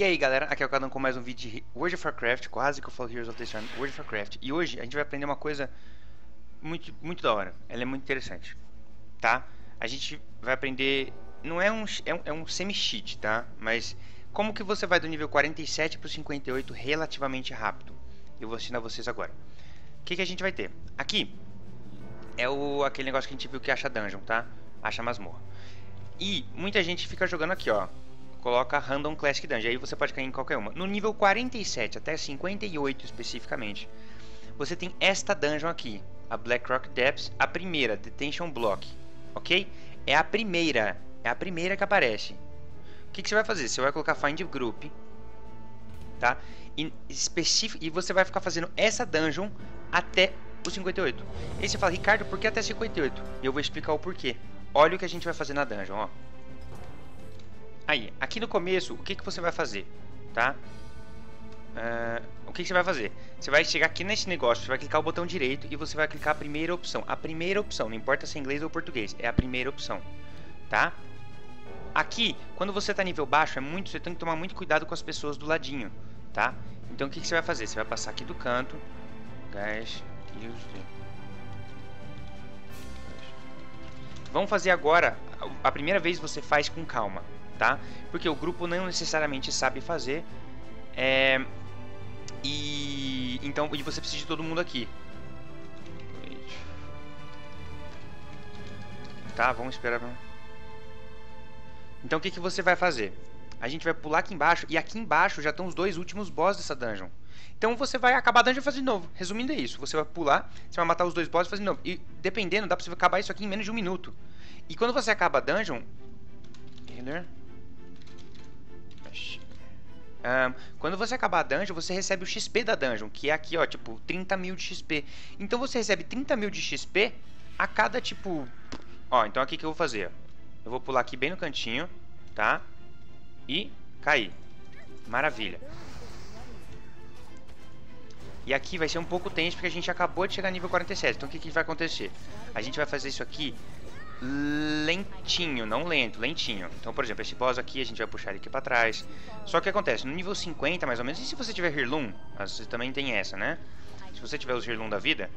E aí galera, aqui é o Kadão com mais um vídeo de World of Warcraft, quase que eu falo Heroes of the Storm, World of Warcraft. E hoje a gente vai aprender uma coisa muito da hora, ela é muito interessante, tá? A gente vai aprender, não é um semi-cheat, tá? Mas como que você vai do nível 47 para o 58 relativamente rápido? Eu vou ensinar vocês agora. O que, que a gente vai ter? Aqui é aquele negócio que a gente viu que acha dungeon, tá? Acha masmorra. E muita gente fica jogando aqui, ó. Coloca Random Classic Dungeon, aí você pode cair em qualquer uma. No nível 47 até 58 especificamente, você tem esta dungeon aqui, a Blackrock Depths, a primeira, Detention Block, ok? É a primeira que aparece. O que, que você vai fazer? Você vai colocar Find Group, tá? E você vai ficar fazendo essa dungeon até o 58. E aí você fala, Ricardo, por que até 58? E eu vou explicar o porquê. Olha o que a gente vai fazer na dungeon, ó. Aí, aqui no começo, o que, que você vai fazer, tá? O que, que você vai fazer? Você vai chegar aqui nesse negócio, você vai clicar o botão direito e você vai clicar a primeira opção. A primeira opção, não importa se é inglês ou português, é a primeira opção, tá? Aqui, quando você tá nível baixo, você tem que tomar muito cuidado com as pessoas do ladinho, tá? Então o que, que você vai fazer? Você vai passar aqui do canto, guys, vamos fazer agora, a primeira vez você faz com calma. Tá? Porque o grupo não necessariamente sabe fazer, e você precisa de todo mundo aqui, tá? Vamos esperar. Então o que, que você vai fazer? A gente vai pular aqui embaixo, e aqui embaixo já estão os dois últimos boss dessa dungeon. Então você vai acabar a dungeon e fazer de novo. Resumindo é isso, você vai pular, você vai matar os dois bosses e fazer de novo. E dependendo, dá pra você acabar isso aqui em menos de um minuto. E quando você acaba a dungeon, quando você acabar a dungeon, você recebe o XP da dungeon, que é aqui, ó, tipo, 30 mil de XP. Então você recebe 30 mil de XP a cada, tipo... Ó, então aqui que eu vou fazer, eu vou pular aqui bem no cantinho, tá? E cair. Maravilha. E aqui vai ser um pouco tenso, porque a gente acabou de chegar nível 47. Então o que, que vai acontecer? A gente vai fazer isso aqui lentinho, não lento, lentinho. Então, por exemplo, esse boss aqui, a gente vai puxar ele aqui pra trás. Só que acontece, no nível 50, mais ou menos, e se você tiver Heirloom, você também tem essa, né? Se você tiver os Heirloom da vida,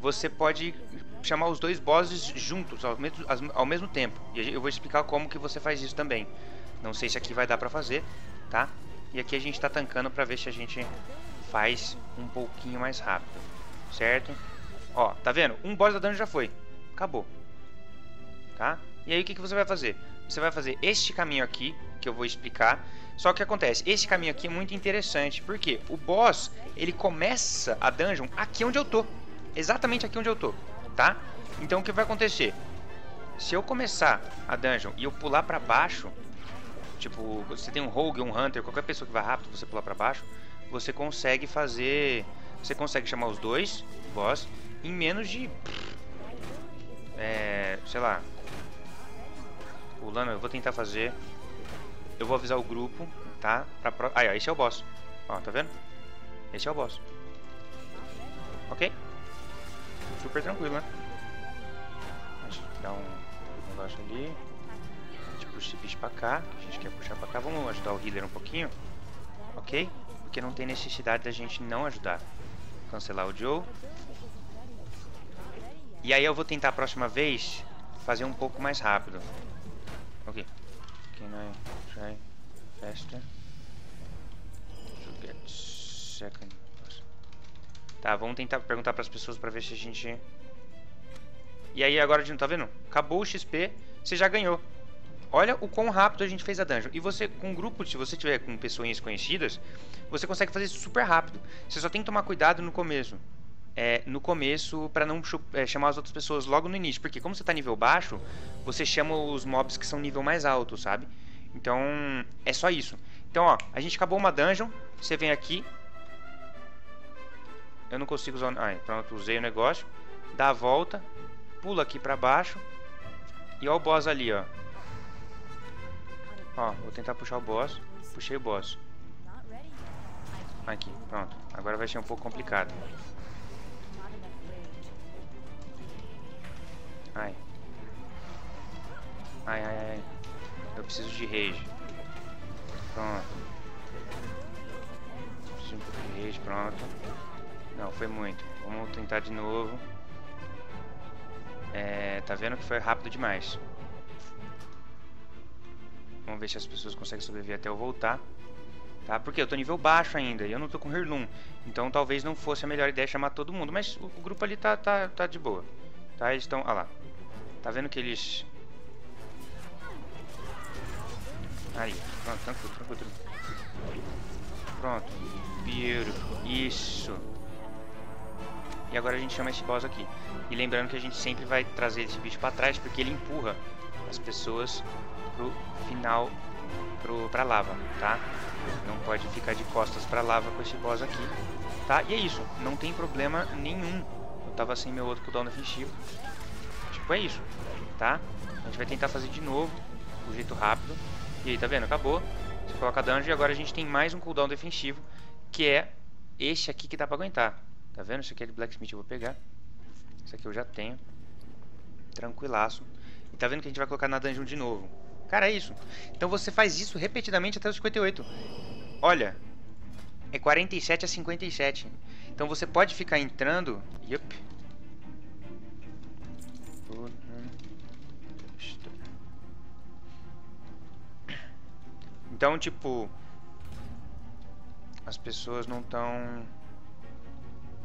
você pode chamar os dois bosses juntos, ao mesmo tempo. E eu vou explicar como que você faz isso também. Não sei se aqui vai dar pra fazer, tá? E aqui a gente tá tancando pra ver se a gente faz um pouquinho mais rápido, certo? Ó, tá vendo? Um boss da dungeon já foi, acabou. Tá? E aí o que, que você vai fazer? Você vai fazer este caminho aqui, que eu vou explicar. Só que acontece, esse caminho aqui é muito interessante, porque o boss, ele começa a dungeon aqui onde eu tô. Exatamente aqui onde eu tô, tá? Então o que vai acontecer? Se eu começar a dungeon e eu pular pra baixo, tipo, você tem um rogue, um hunter, qualquer pessoa que vai rápido, você pular pra baixo, você consegue fazer... Você consegue chamar os dois boss em menos de... sei lá... Pulando, eu vou tentar fazer. Eu vou avisar o grupo, tá? Aí, ó, esse é o boss. Ó, tá vendo? Esse é o boss. Ok? Super tranquilo, né? Deixa eu dar um negócio ali. A gente puxa esse bicho pra cá. A gente quer puxar pra cá. Vamos ajudar o healer um pouquinho. Ok? Porque não tem necessidade da gente não ajudar. Cancelar o Joe. E aí eu vou tentar a próxima vez fazer um pouco mais rápido. Ok, can I try faster to get second? Tá, vamos tentar perguntar para as pessoas para ver se a gente... E aí agora a gente não tá vendo? Acabou o XP, você já ganhou. Olha o quão rápido a gente fez a dungeon. E você, com um grupo, se você tiver com pessoas conhecidas, você consegue fazer isso super rápido. Você só tem que tomar cuidado no começo. No começo, para não chamar as outras pessoas logo no início, porque como você tá nível baixo, você chama os mobs que são nível mais alto, sabe? Então, é só isso. Então, ó, a gente acabou uma dungeon, você vem aqui. Eu não consigo usar... Ah, pronto, usei o negócio. Dá a volta, pula aqui pra baixo. E ó o boss ali, ó. Ó, vou tentar puxar o boss. Puxei o boss. Aqui, pronto. Agora vai ser um pouco complicado. Ai. Ai, ai, ai. Eu preciso de rage. Pronto. Pronto. Não, foi muito. Vamos tentar de novo. É, tá vendo que foi rápido demais. Vamos ver se as pessoas conseguem sobreviver até eu voltar. Tá? Porque eu tô nível baixo ainda e eu não tô com Heirloom. Então talvez não fosse a melhor ideia chamar todo mundo. Mas o grupo ali tá de boa. Tá? Eles estão... Ah lá. Tá vendo que eles... Aí. Pronto, tranquilo, tranquilo. Pronto. Beautiful. Isso. E agora a gente chama esse boss aqui. E lembrando que a gente sempre vai trazer esse bicho pra trás, porque ele empurra as pessoas pro final, pra lava, tá? Não pode ficar de costas pra lava com esse boss aqui, tá? E é isso, não tem problema nenhum. Eu tava sem meu outro cooldown defensivo. Tipo, é isso, tá? A gente vai tentar fazer de novo, do jeito rápido. E aí, tá vendo? Acabou. Você coloca dungeon e agora a gente tem mais um cooldown defensivo, que é esse aqui que dá pra aguentar. Tá vendo? Isso aqui é de Blacksmith, eu vou pegar. Isso aqui eu já tenho. Tranquilaço. E tá vendo que a gente vai colocar na dungeon de novo. Cara, é isso. Então você faz isso repetidamente até os 58. Olha, é 47 a 57. Então você pode ficar entrando. Yup. Então, tipo, as pessoas não estão...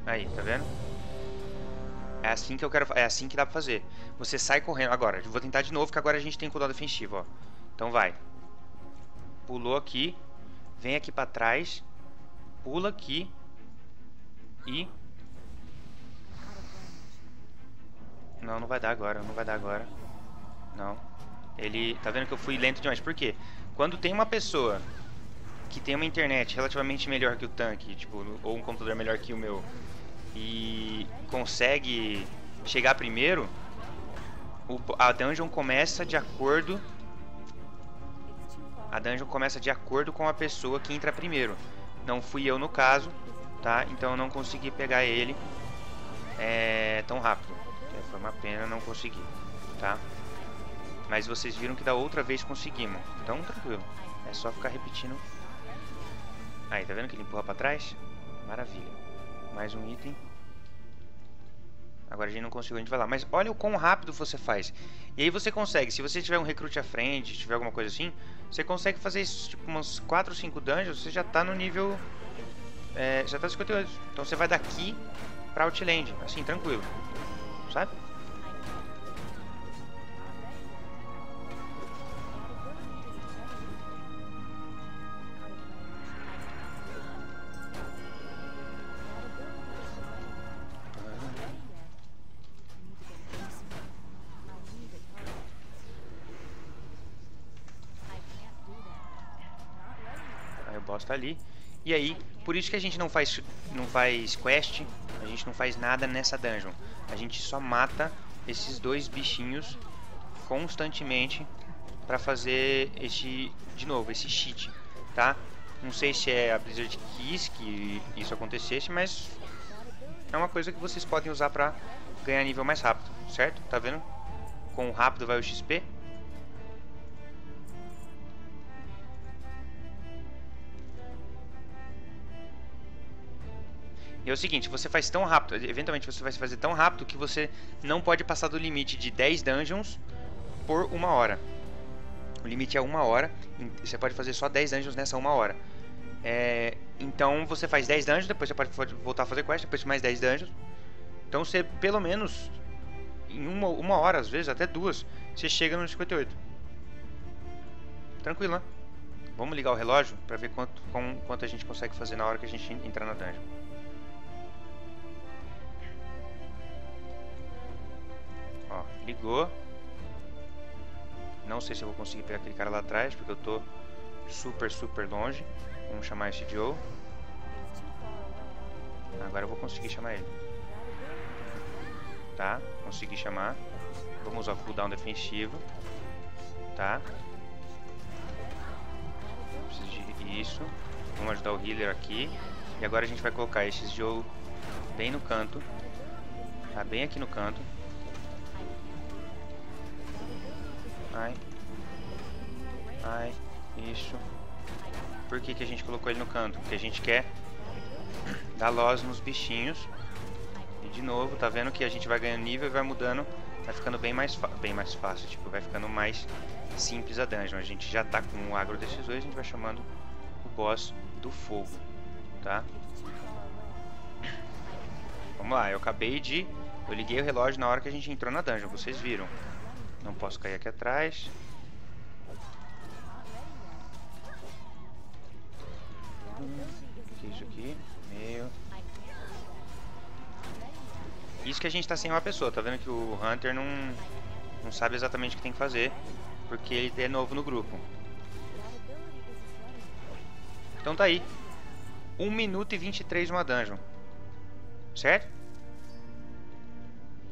Aí, tá vendo? É assim que eu quero, é assim que dá pra fazer. Você sai correndo. Agora, eu vou tentar de novo, que agora a gente tem cooldown defensivo, ó. Então vai. Pulou aqui. Vem aqui pra trás. Pula aqui. E... Não, não vai dar agora. Não vai dar agora. Não. Ele... Tá vendo que eu fui lento demais. Por quê? Quando tem uma pessoa que tem uma internet relativamente melhor que o tanque, tipo, ou um computador melhor que o meu, e consegue chegar primeiro, a dungeon começa de acordo com a pessoa que entra primeiro. Não fui eu no caso, tá? Então eu não consegui pegar ele tão rápido. Foi uma pena, não consegui, tá? Mas vocês viram que da outra vez conseguimos. Então tranquilo, é só ficar repetindo. Aí, tá vendo que ele empurra pra trás? Maravilha. Mais um item. Agora a gente não conseguiu, a gente vai lá. Mas olha o quão rápido você faz. E aí você consegue, se você tiver um recrute à frente, tiver alguma coisa assim, você consegue fazer isso, tipo, umas 4 ou 5 dungeons. Você já tá no nível... já tá 58. Então você vai daqui pra Outland, assim, tranquilo. Sabe? Tá ali. E aí, por isso que a gente não faz quest, a gente não faz nada nessa dungeon. A gente só mata esses dois bichinhos constantemente pra fazer esse, de novo, esse cheat, tá? Não sei se é a Blizzard quis que isso acontecesse, mas é uma coisa que vocês podem usar pra ganhar nível mais rápido, certo? Tá vendo? Quão rápido vai o XP? E é o seguinte, você faz tão rápido, eventualmente você vai fazer tão rápido que você não pode passar do limite de 10 dungeons por 1 hora. O limite é 1 hora, e você pode fazer só 10 dungeons nessa 1 hora. Então você faz 10 dungeons, depois você pode voltar a fazer quest, depois mais 10 dungeons. Então você, pelo menos, em uma hora, às vezes até 2, você chega no 58. Tranquilo, né? Vamos ligar o relógio para ver quanto a gente consegue fazer na hora que a gente entrar na dungeon. Ó, ligou. Não sei se eu vou conseguir pegar aquele cara lá atrás, porque eu tô super longe. Vamos chamar esse Joe. Agora eu vou conseguir chamar ele. Tá, consegui chamar. Vamos usar o cooldown defensivo. Tá. Preciso de isso. Vamos ajudar o healer aqui. E agora a gente vai colocar esse Joe bem no canto. Tá bem aqui no canto. Ai. Ai. Isso. Por que a gente colocou ele no canto? Porque a gente quer dá loss nos bichinhos. E de novo, tá vendo que a gente vai ganhando nível e vai mudando. Vai ficando bem mais fácil, tipo, vai ficando mais simples a dungeon. A gente já tá com o agro desses dois, a gente vai chamando o boss do fogo, tá? Vamos lá, eu acabei de... eu liguei o relógio na hora que a gente entrou na dungeon, vocês viram. Não posso cair aqui atrás. O que é isso aqui? Meio... isso que a gente tá sem uma pessoa, tá vendo que o Hunter não sabe exatamente o que tem que fazer, porque ele é novo no grupo. Então tá aí. 1 minuto e 23 uma dungeon. Certo?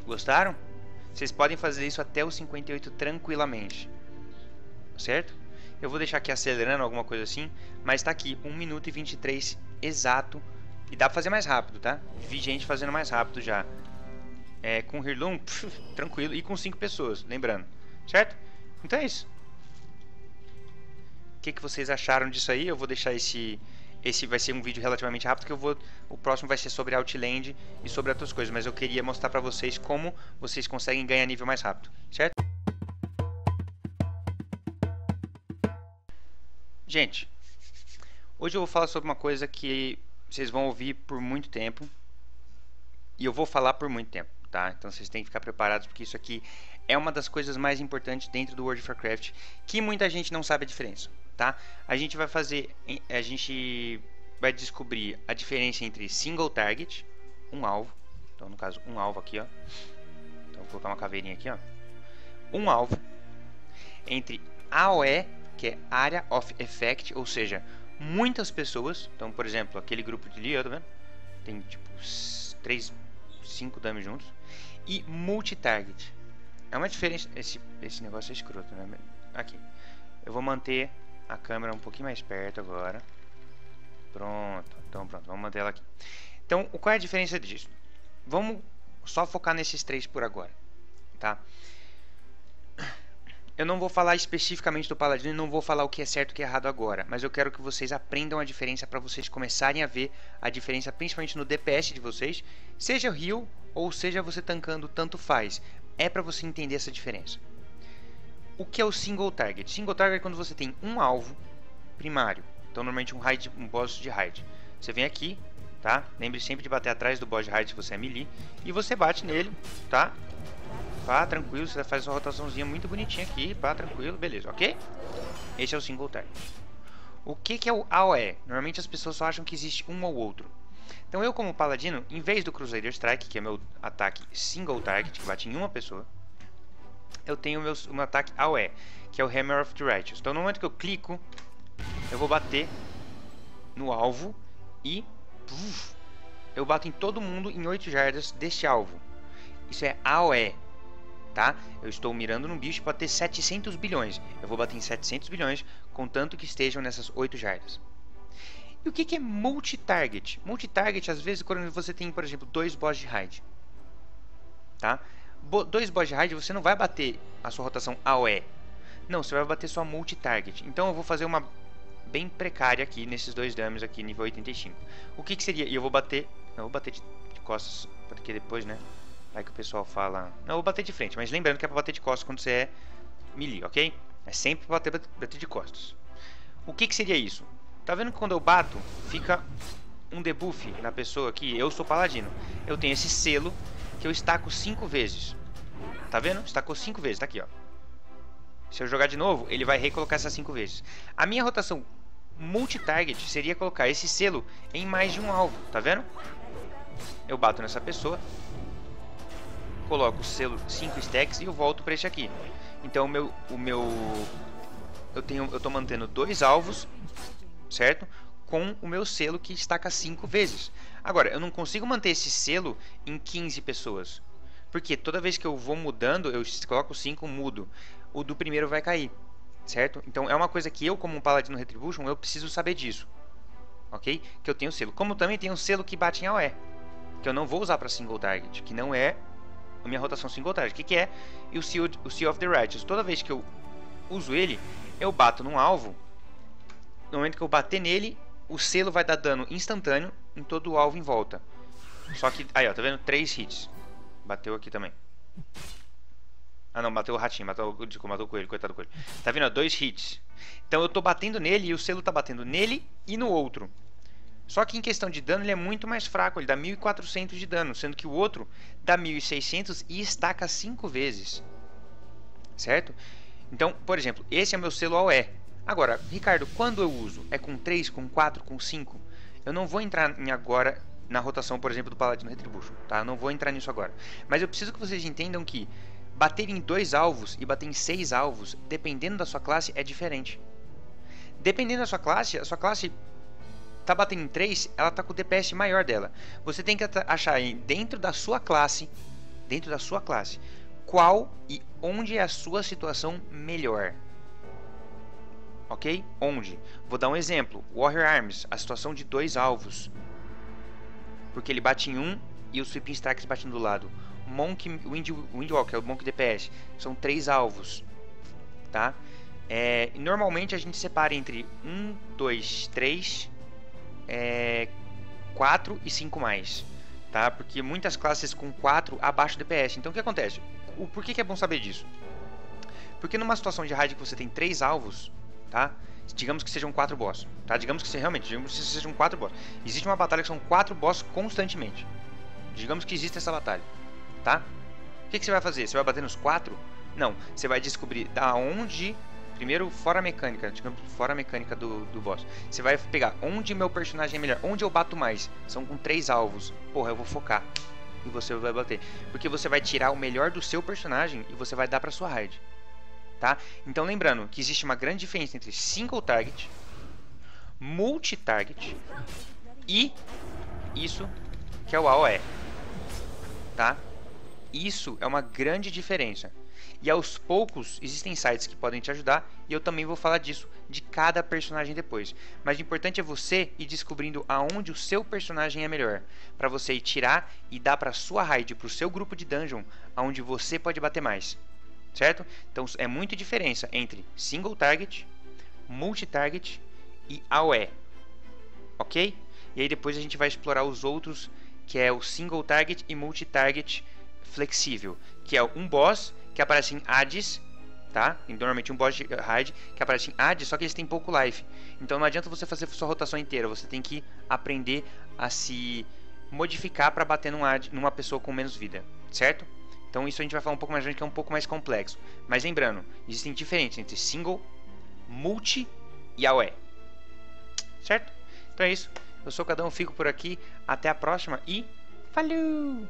Gostaram? Vocês podem fazer isso até o 58 tranquilamente. Certo? Eu vou deixar aqui acelerando alguma coisa assim, mas tá aqui, 1 minuto e 23 exato. E dá pra fazer mais rápido, tá? Vi gente fazendo mais rápido já. É, com o Hirlum, tranquilo. E com 5 pessoas, lembrando. Certo? Então é isso. O que vocês acharam disso aí? Eu vou deixar esse... esse vai ser um vídeo relativamente rápido, que eu vou... o próximo vai ser sobre Outland e sobre outras coisas. Mas eu queria mostrar pra vocês como vocês conseguem ganhar nível mais rápido. Certo? Gente, hoje eu vou falar sobre uma coisa que... vocês vão ouvir por muito tempo. E eu vou falar por muito tempo, tá? Então vocês têm que ficar preparados, porque isso aqui é uma das coisas mais importantes dentro do World of Warcraft, que muita gente não sabe a diferença, tá? A gente vai fazer... a gente vai descobrir a diferença entre single target, um alvo. Então no caso, um alvo aqui, ó. Então vou colocar uma caveirinha aqui, ó. Um alvo. Entre AOE, que é Area of Effect, ou seja... muitas pessoas, então por exemplo, aquele grupo de Leo, tá vendo? Tem tipo 3, 5 dames juntos. E multi-target. É uma diferença, esse negócio é escroto, né? Aqui. Eu vou manter a câmera um pouquinho mais perto agora. Pronto, então pronto, vamos manter ela aqui. Então, qual é a diferença disso? Vamos só focar nesses três por agora, tá? Eu não vou falar especificamente do Paladino e não vou falar o que é certo e o que é errado agora, mas eu quero que vocês aprendam a diferença para vocês começarem a ver a diferença, principalmente no DPS de vocês, seja heal ou seja você tankando, tanto faz. É para você entender essa diferença. O que é o single target? Single target é quando você tem um alvo primário, então normalmente um raid, um boss de raid. Você vem aqui, tá? Lembre sempre de bater atrás do boss de raid se você é melee, e você bate nele, tá? Pá, tranquilo, você faz uma rotaçãozinha muito bonitinha aqui, pá, tranquilo, beleza, ok? Esse é o single target. O que que é o AOE? Normalmente as pessoas só acham que existe um ou outro. Então eu como paladino, em vez do Crusader Strike, que é meu ataque single target, que bate em uma pessoa, eu tenho o meu ataque AOE, que é o Hammer of the Righteous. Então no momento que eu clico, eu vou bater no alvo e eu bato em todo mundo em 8 jardas deste alvo. Isso é AOE, tá? Eu estou mirando num bicho para ter 700 bilhões. Eu vou bater em 700 bilhões, contanto que estejam nessas 8 jardas. E o que é multi-target? Multi-target, às vezes, quando você tem, por exemplo, 2 boss de raid, tá? 2 boss de raid, você não vai bater a sua rotação AOE. Não, você vai bater só multi-target. Então eu vou fazer uma bem precária aqui, nesses dois dames aqui, nível 85. O que seria? E eu vou bater... não, vou bater de costas, porque depois, né? Aí que o pessoal fala... não, eu vou bater de frente, mas lembrando que é pra bater de costas quando você é melee, ok? É sempre pra bater de costas. O que seria isso? Tá vendo que quando eu bato, fica um debuff na pessoa aqui? Eu sou paladino. Eu tenho esse selo que eu estaco 5 vezes. Tá vendo? Estacou 5 vezes, tá aqui, ó. Se eu jogar de novo, ele vai recolocar essas 5 vezes. A minha rotação multi-target seria colocar esse selo em mais de um alvo, tá vendo? Eu bato nessa pessoa... coloco o selo 5 stacks e eu volto para este aqui. Então eu tô mantendo 2 alvos, certo? Com o meu selo que estaca 5 vezes. Agora, eu não consigo manter esse selo em 15 pessoas. Porque toda vez que eu vou mudando, eu coloco 5, mudo. O do primeiro vai cair, certo? Então é uma coisa que eu, como um paladino Retribution, eu preciso saber disso. Ok? Que eu tenho selo. Como também tenho um selo que bate em AOE, que eu não vou usar para single target, que não é... a minha rotação single target, que é? E o Seal of the Righteous. Toda vez que eu uso ele, eu bato num alvo. No momento que eu bater nele, O selo vai dar dano instantâneo em todo o alvo em volta. Só que... Aí, ó, tá vendo? 3 hits. Bateu aqui também. Ah, não, bateu o ratinho. Matou o coelho. Coitado do coelho. Tá vendo? 2 hits. Então eu tô batendo nele e o selo tá batendo nele e no outro. Só que em questão de dano ele é muito mais fraco. Ele dá 1400 de dano. Sendo que o outro dá 1600 e estaca 5 vezes. Certo? Então, por exemplo, esse é meu selo AOE. Agora, Ricardo, quando eu uso? É com 3, com 4, com 5? Eu não vou entrar em agora na rotação, por exemplo, do Paladino Retribution, tá? Eu não vou entrar nisso agora. Mas eu preciso que vocês entendam que bater em 2 alvos e bater em 6 alvos, dependendo da sua classe, é diferente. Dependendo da sua classe, a sua classe tá batendo em 3, ela tá com o DPS maior dela. Você tem que achar dentro da sua classe, qual e onde é a sua situação melhor. Ok? Onde? Vou dar um exemplo. Warrior Arms, a situação de 2 alvos. Porque ele bate em um e o Sweeping Strikes batem do lado. Windwalker, é o Monk DPS. São 3 alvos. Tá? É, normalmente a gente separa entre 1, 2, 3, 4 e 5 mais. Tá? Porque muitas classes com 4 abaixo do DPS. Então o que acontece? Por que é bom saber disso? Porque numa situação de raid que você tem 3 alvos... Tá? Digamos que sejam 4 boss, tá? Digamos que sejam 4 boss. Existe uma batalha que são 4 boss constantemente. Digamos que existe essa batalha, tá? O que você vai fazer? Você vai bater nos 4? Não, você vai descobrir da onde... Primeiro, fora a mecânica, digamos, fora a mecânica do boss. Você vai pegar onde meu personagem é melhor, onde eu bato mais. São com 3 alvos. Porra, eu vou focar. E você vai bater. Porque você vai tirar o melhor do seu personagem e você vai dar pra sua raid. Tá? Então lembrando que existe uma grande diferença entre single target, multi-target e isso que é o AOE, tá? Isso é uma grande diferença. E aos poucos existem sites que podem te ajudar e eu também vou falar disso de cada personagem depois. Mas o importante é você ir descobrindo aonde o seu personagem é melhor, para você ir tirar e dar para sua raid, para o seu grupo de dungeon, aonde você pode bater mais. Certo? Então é muita diferença entre single target, multi-target e AOE. Ok? E aí depois a gente vai explorar os outros, que é o single target e multi-target flexível, que é um boss que aparece em Hades, tá? Normalmente um boss de raid que aparece em Hades, só que eles têm pouco life. Então não adianta você fazer sua rotação inteira, você tem que aprender a se modificar para bater numa pessoa com menos vida, certo? Então isso a gente vai falar um pouco mais adiante, que é um pouco mais complexo. Mas lembrando, existem diferenças entre single, multi e AOE. Certo? Então é isso. Eu sou o Kadão, fico por aqui. Até a próxima e... Falou!